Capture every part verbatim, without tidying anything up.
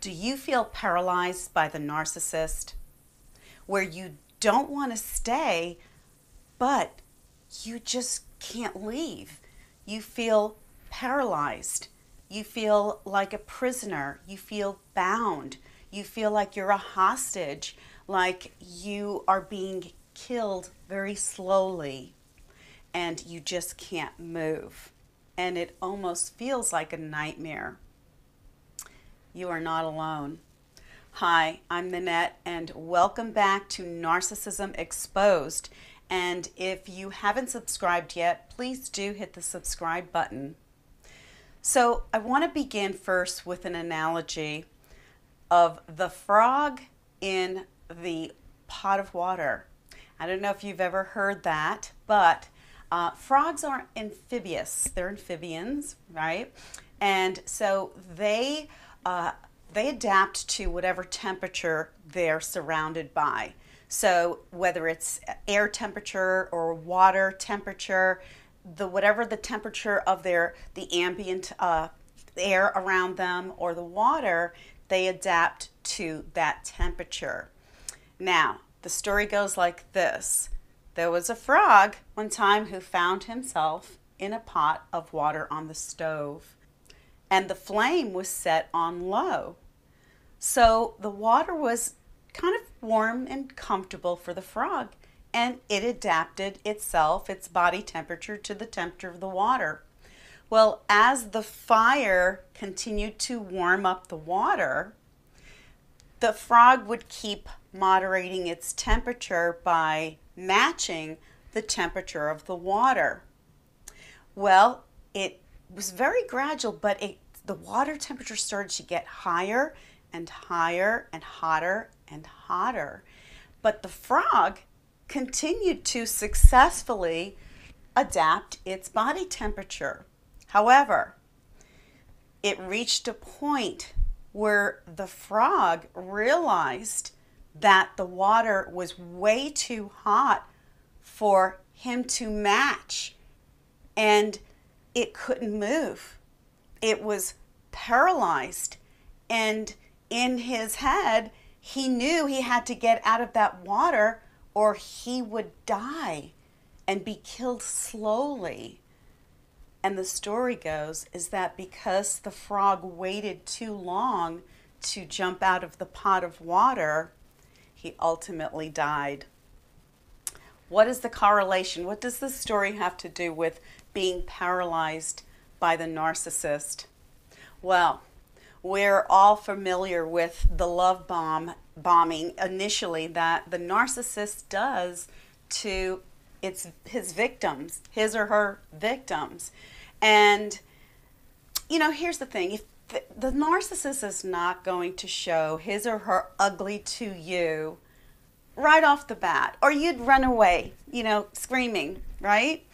Do you feel paralyzed by the narcissist, where you don't want to stay, but you just can't leave? You feel paralyzed. You feel like a prisoner. You feel bound. You feel like you're a hostage, like you are being killed very slowly, and you just can't move. And it almost feels like a nightmare. You are not alone. Hi, I'm Nanette, and welcome back to Narcissism Exposed. And if you haven't subscribed yet, please do hit the subscribe button. So I want to begin first with an analogy of the frog in the pot of water. I don't know if you've ever heard that, but uh, frogs are amphibious. They're amphibians, right? And so they uh, they adapt to whatever temperature they're surrounded by. So whether it's air temperature or water temperature, the whatever the temperature of their the ambient uh, air around them or the water, they adapt to that temperature. Now, the story goes like this. There was a frog one time who found himself in a pot of water on the stove, and the flame was set on low. So the water was kind of warm and comfortable for the frog, and it adapted itself, its body temperature, to the temperature of the water. Well, as the fire continued to warm up the water, the frog would keep moderating its temperature by matching the temperature of the water. Well, it was very gradual, but it, the water temperature started to get higher and higher and hotter and hotter. But the frog continued to successfully adapt its body temperature. However, it reached a point where the frog realized that the water was way too hot for him to match, and it couldn't move. It was paralyzed, and in his head, he knew he had to get out of that water or he would die and be killed slowly. And the story goes is that because the frog waited too long to jump out of the pot of water, he ultimately died. What is the correlation? What does this story have to do with being paralyzed by the narcissist? Well, we're all familiar with the love bomb bombing initially that the narcissist does to It's his victims, his or her victims. And, you know, here's the thing. If the, the narcissist is not going to show his or her ugly to you right off the bat, or you'd run away, you know, screaming, right?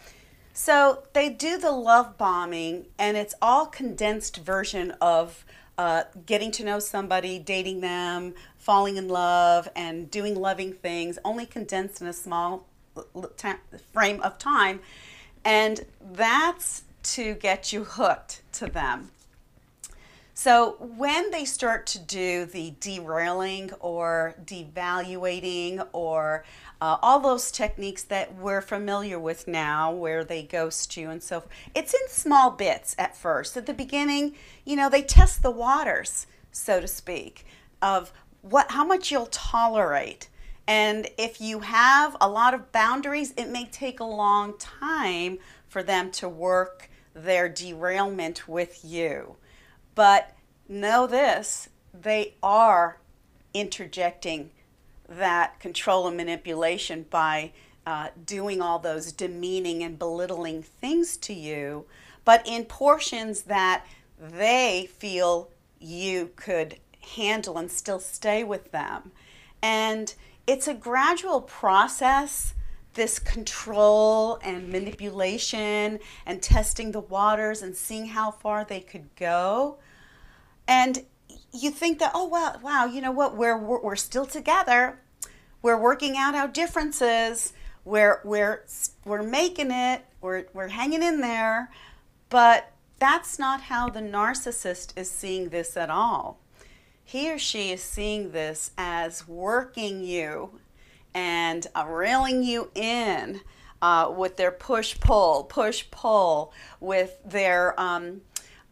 So they do the love bombing, and it's all condensed version of uh, getting to know somebody, dating them, falling in love, and doing loving things, only condensed in a small frame of time, and that's to get you hooked to them. So when they start to do the derailing or devaluating or uh, all those techniques that we're familiar with now, where they ghost you and so forth, it's in small bits at first. At the beginning, you know, they test the waters, so to speak, of what how much you'll tolerate. And if you have a lot of boundaries, it may take a long time for them to work their derailment with you. But know this, they are interjecting that control and manipulation by uh, doing all those demeaning and belittling things to you, but in portions that they feel you could handle and still stay with them. And it's a gradual process, this control and manipulation and testing the waters and seeing how far they could go. And you think that, oh, well, wow, you know what, we're, we're still together. We're working out our differences. We're, we're, we're making it. We're, we're hanging in there. But that's not how the narcissist is seeing this at all. he or she is seeing this as working you and uh, reeling you in uh, with their push-pull, push-pull, with their um,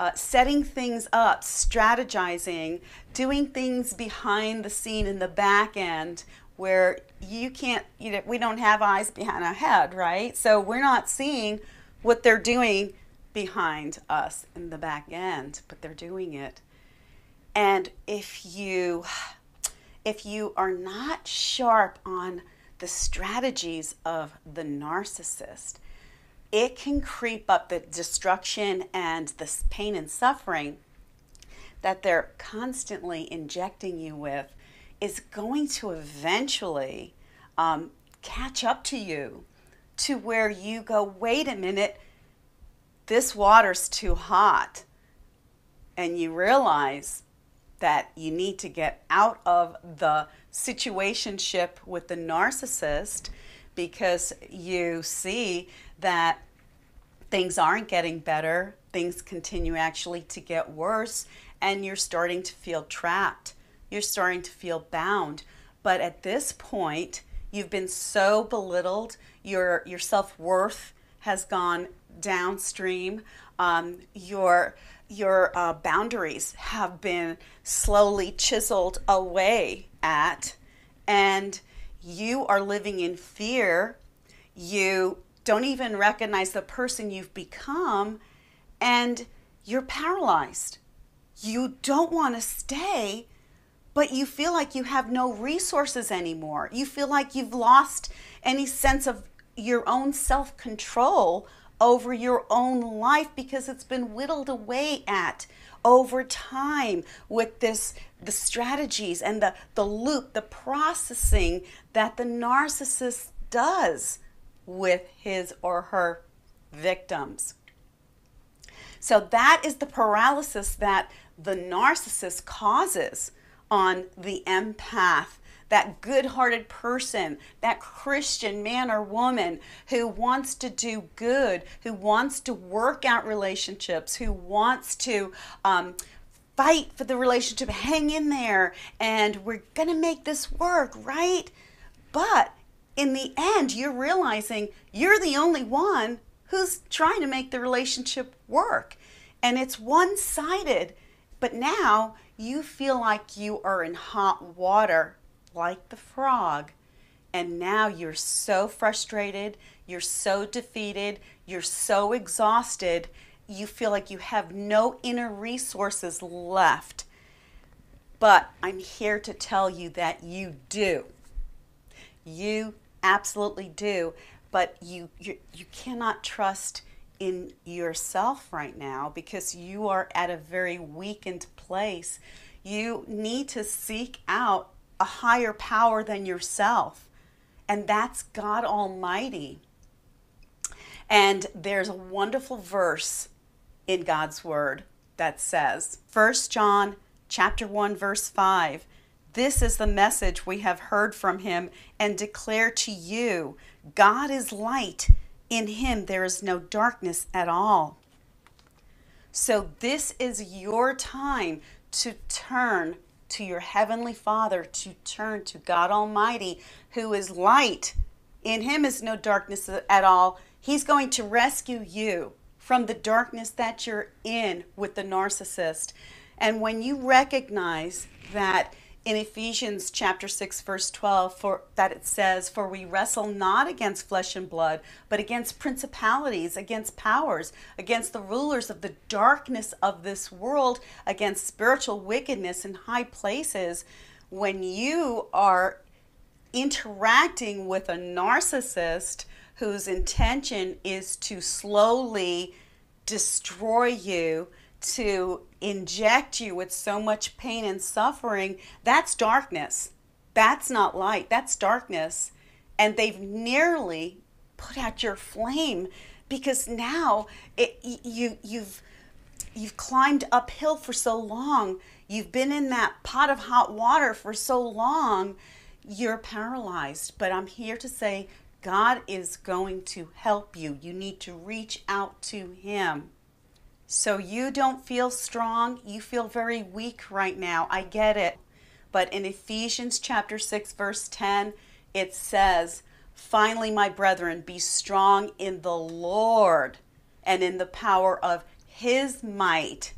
uh, setting things up, strategizing, doing things behind the scene in the back end where you can't, you know, we don't have eyes behind our head, right? So we're not seeing what they're doing behind us in the back end, but they're doing it. And if you, if you are not sharp on the strategies of the narcissist, it can creep up the destruction and this pain and suffering that they're constantly injecting you with is going to eventually um, catch up to you to where you go, wait a minute, this water's too hot. And you realize that you need to get out of the situationship with the narcissist because you see that things aren't getting better, things continue actually to get worse, and you're starting to feel trapped. You're starting to feel bound. But at this point, you've been so belittled, your, your self-worth has gone downstream, um, your Your uh, boundaries have been slowly chiseled away at, and you are living in fear. You don't even recognize the person you've become, and you're paralyzed. You don't want to stay, but you feel like you have no resources anymore. You feel like you've lost any sense of your own self-control over your own life because it's been whittled away at over time with this the strategies and the, the loop, the processing that the narcissist does with his or her victims. So that is the paralysis that the narcissist causes on the empath, that good-hearted person, that Christian man or woman who wants to do good, who wants to work out relationships, who wants to um, fight for the relationship, hang in there, and we're going to make this work, right? But in the end, you're realizing you're the only one who's trying to make the relationship work, and it's one-sided, but now you feel like you are in hot water, like the frog, and now you're so frustrated, you're so defeated, you're so exhausted, you feel like you have no inner resources left. But I'm here to tell you that you do. You absolutely do, but you you, you cannot trust in yourself right now because you are at a very weakened place. You need to seek out a higher power than yourself, and that's God Almighty. And there's a wonderful verse in God's Word that says, First John chapter one verse five, "This is the message we have heard from him and declare to you, God is light, in him there is no darkness at all." So this is your time to turn to your Heavenly Father, to turn to God Almighty, who is light. In him is no darkness at all. He's going to rescue you from the darkness that you're in with the narcissist. And when you recognize that in Ephesians chapter six, verse twelve, for that it says, "For we wrestle not against flesh and blood, but against principalities, against powers, against the rulers of the darkness of this world, against spiritual wickedness in high places." When you are interacting with a narcissist whose intention is to slowly destroy you, to inject you with so much pain and suffering, that's darkness. That's not light. That's darkness. And they've nearly put out your flame because now it, you, you've, you've climbed uphill for so long. You've been in that pot of hot water for so long. You're paralyzed. But I'm here to say God is going to help you. You need to reach out to him. So you don't feel strong, you feel very weak right now, I get it. But in Ephesians chapter six, verse ten, it says, "Finally, my brethren, be strong in the Lord and in the power of His might."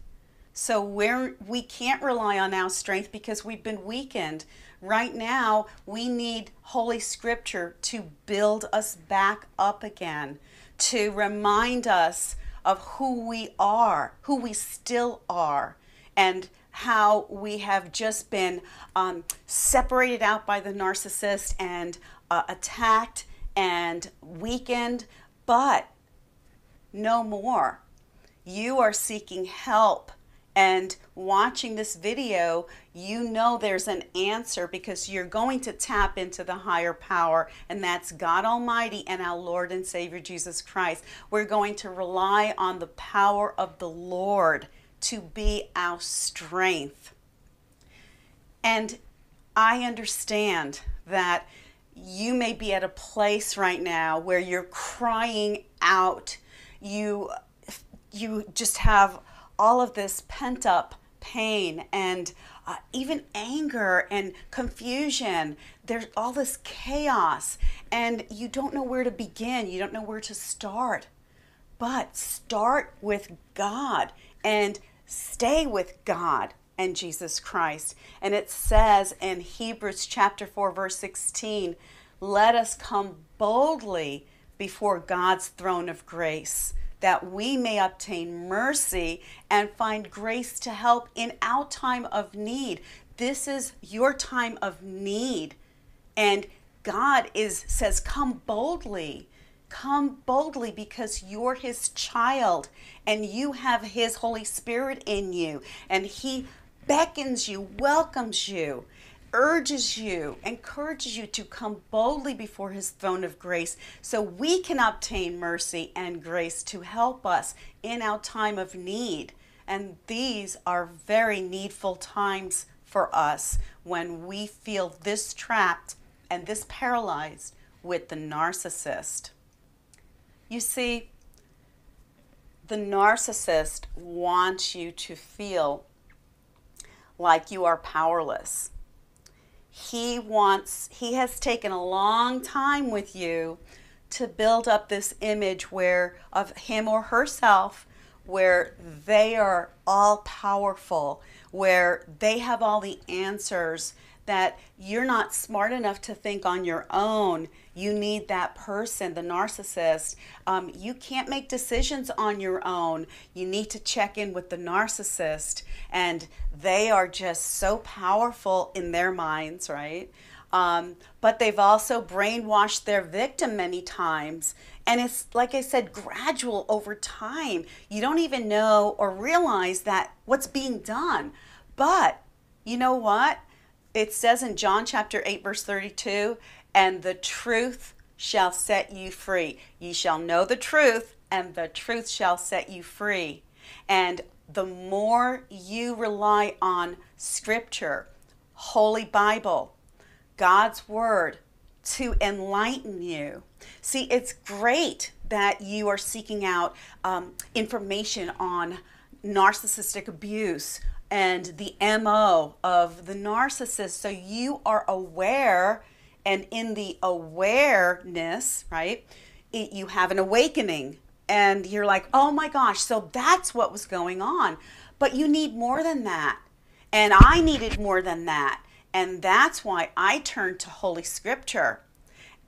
So we're, we can't rely on our strength because we've been weakened. Right now, we need Holy Scripture to build us back up again, to remind us of who we are, who we still are, and how we have just been um, separated out by the narcissist and uh, attacked and weakened, but no more. You are seeking help, and watching this video, you know there's an answer because you're going to tap into the higher power, and that's God Almighty and our Lord and Savior Jesus Christ. We're going to rely on the power of the Lord to be our strength. And I understand that you may be at a place right now where you're crying out. You, you just have all of this pent-up pain and uh, even anger and confusion. There's all this chaos, and you don't know where to begin. You don't know where to start. But start with God and stay with God and Jesus Christ. And it says in Hebrews chapter four, verse sixteen, "Let us come boldly before God's throne of grace, that we may obtain mercy and find grace to help in our time of need." This is your time of need. And God is says, come boldly. Come boldly because you're His child and you have His Holy Spirit in you. And He beckons you, welcomes you, urges you, encourages you to come boldly before His throne of grace so we can obtain mercy and grace to help us in our time of need. And these are very needful times for us when we feel this trapped and this paralyzed with the narcissist. You see, the narcissist wants you to feel like you are powerless. He wants, he has taken a long time with you to build up this image where of him or herself, where they are all powerful, where they have all the answers, that you're not smart enough to think on your own. You need that person, the narcissist. Um, you can't make decisions on your own. You need to check in with the narcissist. And they are just so powerful in their minds, right? Um, but they've also brainwashed their victim many times. And it's, like I said, gradual over time. You don't even know or realize that what's being done. But you know what? It says in John chapter eight, verse thirty-two, "And the truth shall set you free. Ye shall know the truth, and the truth shall set you free." And the more you rely on Scripture, Holy Bible, God's Word, to enlighten you. See, it's great that you are seeking out um, information on narcissistic abuse and the M O of the narcissist, so you are aware, and in the awareness, right, it, you have an awakening, and you're like, oh my gosh, so that's what was going on. But you need more than that, and I needed more than that, and that's why I turned to Holy Scripture.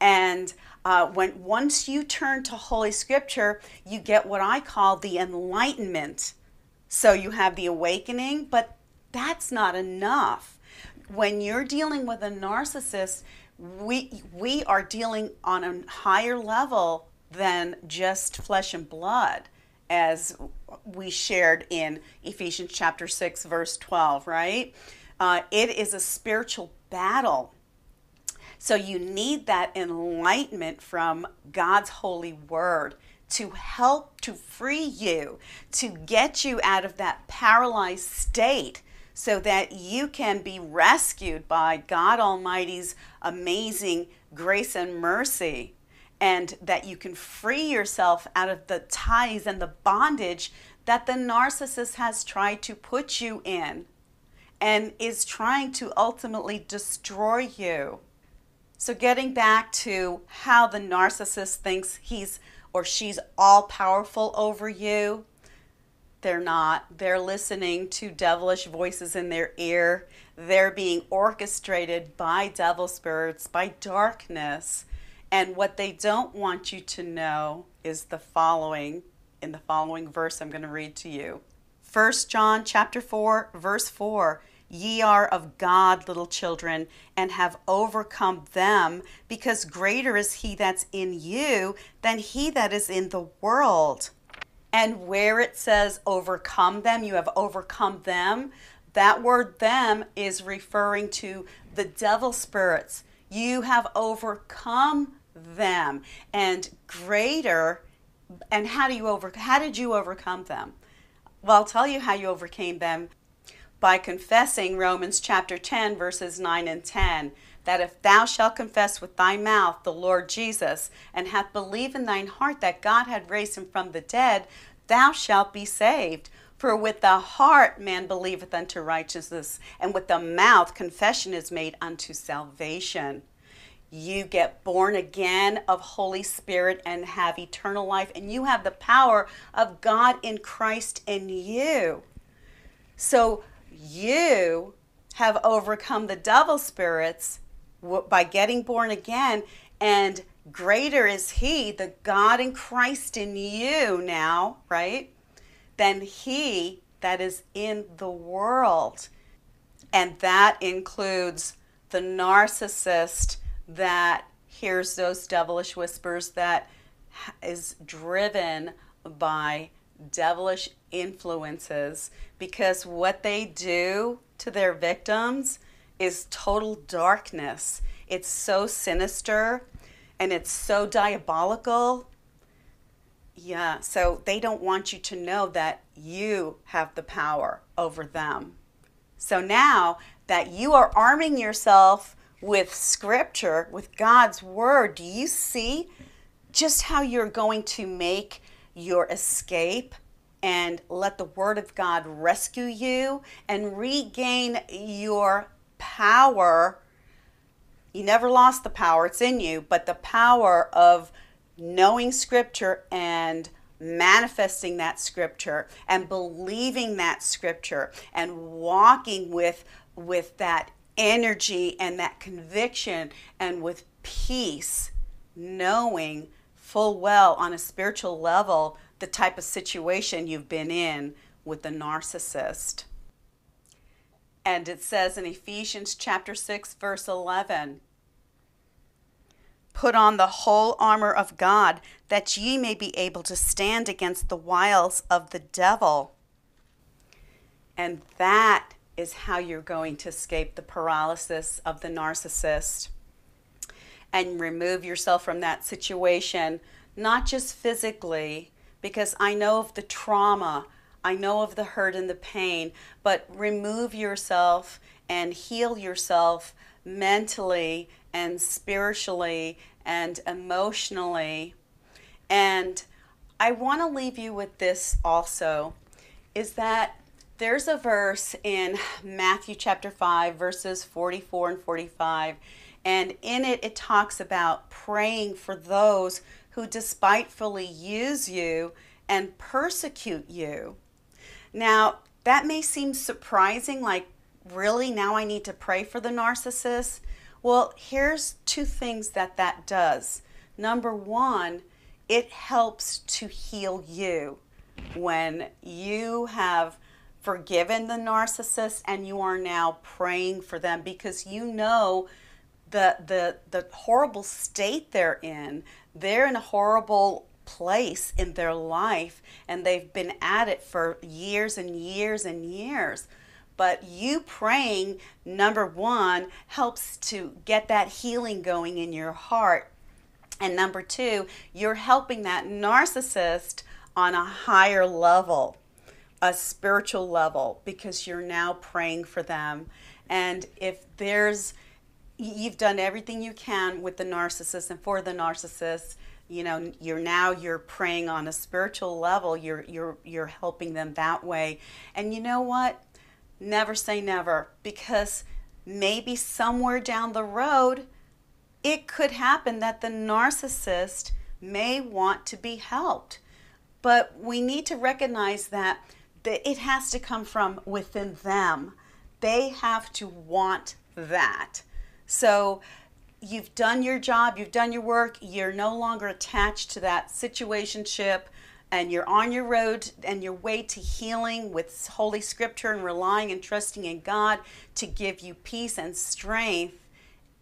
And uh, when once you turn to Holy Scripture, you get what I call the enlightenment. So you have the awakening, but that's not enough. When you're dealing with a narcissist, we, we are dealing on a higher level than just flesh and blood, as we shared in Ephesians chapter six, verse twelve, right? Uh, it is a spiritual battle. So you need that enlightenment from God's holy word to help to free you, to get you out of that paralyzed state so that you can be rescued by God Almighty's amazing grace and mercy, and that you can free yourself out of the ties and the bondage that the narcissist has tried to put you in and is trying to ultimately destroy you. So getting back to how the narcissist thinks he's or she's all powerful over you, they're not. They're listening to devilish voices in their ear. They're being orchestrated by devil spirits, by darkness. And what they don't want you to know is the following, in the following verse I'm going to read to you. First John chapter four, verse four. Ye are of God, little children, and have overcome them, because greater is he that's in you than he that is in the world. And where it says overcome them, you have overcome them, that word them is referring to the devil spirits. You have overcome them, and greater, and how do you over, how did you overcome them? Well, I'll tell you how you overcame them. By confessing Romans chapter ten, verses nine and ten, that if thou shalt confess with thy mouth the Lord Jesus, and hath believed in thine heart that God had raised him from the dead, thou shalt be saved. For with the heart man believeth unto righteousness, and with the mouth confession is made unto salvation. You get born again of Holy Spirit and have eternal life, and you have the power of God in Christ in you. So you have overcome the devil spirits by getting born again, and greater is he, the God in Christ in you now, right, than he that is in the world. And that includes the narcissist that hears those devilish whispers, that is driven by devilish influences, because what they do to their victims is total darkness. It's so sinister and it's so diabolical. Yeah, so they don't want you to know that you have the power over them. So now that you are arming yourself with scripture, with God's word, do you see just how you're going to make your escape and let the word of God rescue you and regain your power? You never lost the power, it's in you, but the power of knowing scripture and manifesting that scripture and believing that scripture and walking with with that energy and that conviction and with peace, knowing full well on a spiritual level the type of situation you've been in with the narcissist. And it says in Ephesians chapter six, verse eleven, put on the whole armor of God, that ye may be able to stand against the wiles of the devil. And that is how you're going to escape the paralysis of the narcissist and remove yourself from that situation, not just physically, because I know of the trauma, I know of the hurt and the pain, but remove yourself and heal yourself mentally and spiritually and emotionally. And I want to leave you with this also, is that there's a verse in Matthew chapter five, verses forty-four and forty-five, and in it, it talks about praying for those who despitefully use you and persecute you. Now, that may seem surprising, like, really, now I need to pray for the narcissist? Well, here's two things that that does. Number one, it helps to heal you. When you have forgiven the narcissist and you are now praying for them, because you know The, the, the horrible state they're in, they're in a horrible place in their life, and they've been at it for years and years and years. But you praying, number one, helps to get that healing going in your heart. And number two, you're helping that narcissist on a higher level, a spiritual level, because you're now praying for them. And if there's You've done everything you can with the narcissist and for the narcissist, you know, you're now you're praying on a spiritual level. You're you're you're helping them that way. And you know what? Never say never, because maybe somewhere down the road, it could happen that the narcissist may want to be helped. But we need to recognize that it has to come from within them. They have to want that. So you've done your job, you've done your work, you're no longer attached to that situationship, and you're on your road and your way to healing with Holy Scripture and relying and trusting in God to give you peace and strength,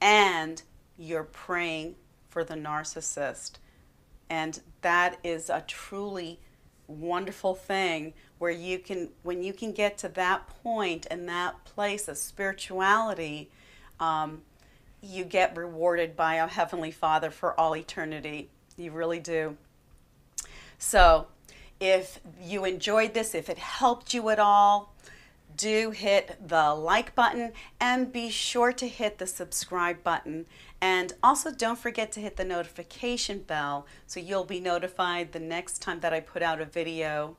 and you're praying for the narcissist. And that is a truly wonderful thing, where you can, when you can get to that point and that place of spirituality, um, you get rewarded by a Heavenly Father for all eternity. You really do. So if you enjoyed this, if it helped you at all, do hit the like button, and be sure to hit the subscribe button. And also don't forget to hit the notification bell, so you'll be notified the next time that I put out a video.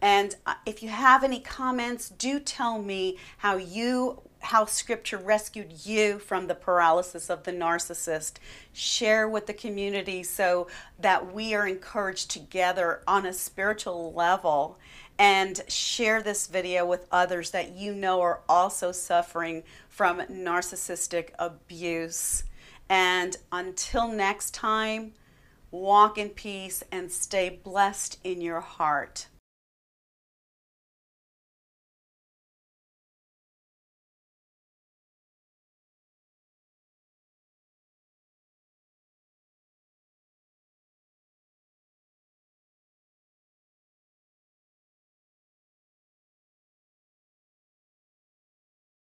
And if you have any comments, do tell me how you how Scripture rescued you from the paralysis of the narcissist. Share with the community so that we are encouraged together on a spiritual level, and share this video with others that you know are also suffering from narcissistic abuse. And until next time, walk in peace and stay blessed in your heart.